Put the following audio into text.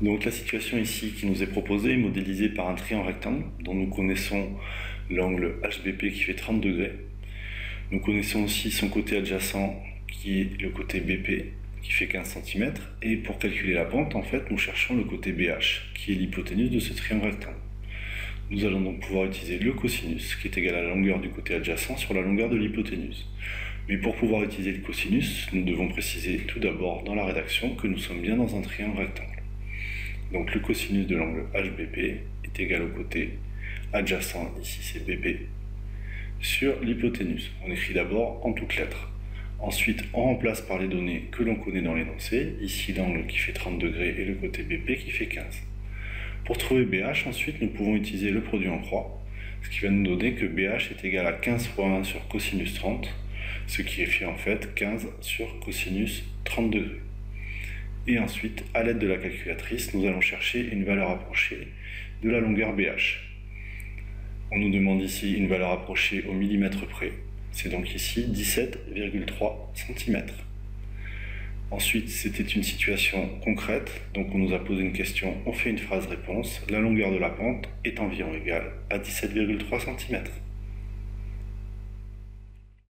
Donc la situation ici qui nous est proposée est modélisée par un triangle rectangle dont nous connaissons l'angle HBP qui fait 30 degrés. Nous connaissons aussi son côté adjacent qui est le côté BP qui fait 15 cm. Et pour calculer la pente, en fait, nous cherchons le côté BH qui est l'hypoténuse de ce triangle rectangle. Nous allons donc pouvoir utiliser le cosinus qui est égal à la longueur du côté adjacent sur la longueur de l'hypoténuse. Mais pour pouvoir utiliser le cosinus, nous devons préciser tout d'abord dans la rédaction que nous sommes bien dans un triangle rectangle. Donc le cosinus de l'angle HBP est égal au côté adjacent, ici c'est BP, sur l'hypoténuse. On écrit d'abord en toutes lettres. Ensuite, on remplace par les données que l'on connaît dans l'énoncé, ici l'angle qui fait 30 degrés et le côté BP qui fait 15. Pour trouver BH, ensuite, nous pouvons utiliser le produit en croix, ce qui va nous donner que BH est égal à 15 fois 1 sur cosinus 30, ce qui est fait en fait 15 sur cosinus 30 degrés. Et ensuite, à l'aide de la calculatrice, nous allons chercher une valeur approchée de la longueur BH. On nous demande ici une valeur approchée au millimètre près. C'est donc ici 17,3 cm. Ensuite, c'était une situation concrète. Donc on nous a posé une question, on fait une phrase réponse. La longueur de la pente est environ égale à 17,3 cm.